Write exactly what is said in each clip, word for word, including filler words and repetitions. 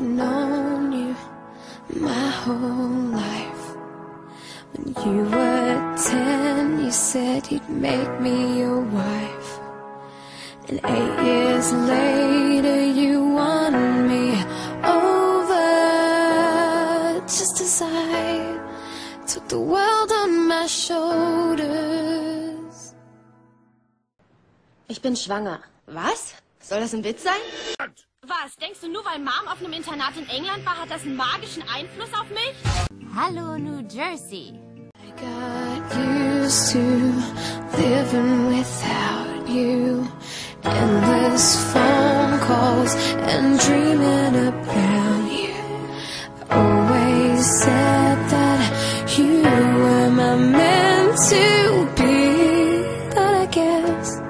known you my whole life. When you were ten, you said you'd make me your wife. And eight years later, you won me over, just as I took the world on my shoulders. Ich bin schwanger. Was? Soll das ein Witz sein? Was? Denkst du, nur weil Mom auf einem Internat in England war, hat das einen magischen Einfluss auf mich? Hallo, New Jersey. I got used to living without you. Endless phone calls and dreaming about you. I always said that you were my meant to be. But I guess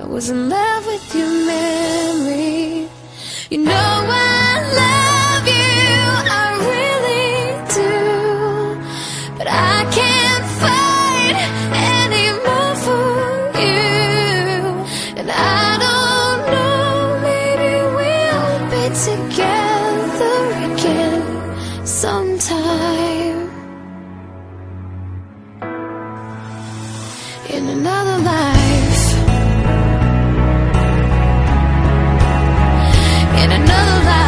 I was in love with your memory. You know I love you, I really do. But I can't fight anymore for you. And I don't know, maybe we'll be together again sometime. In another life. In another life.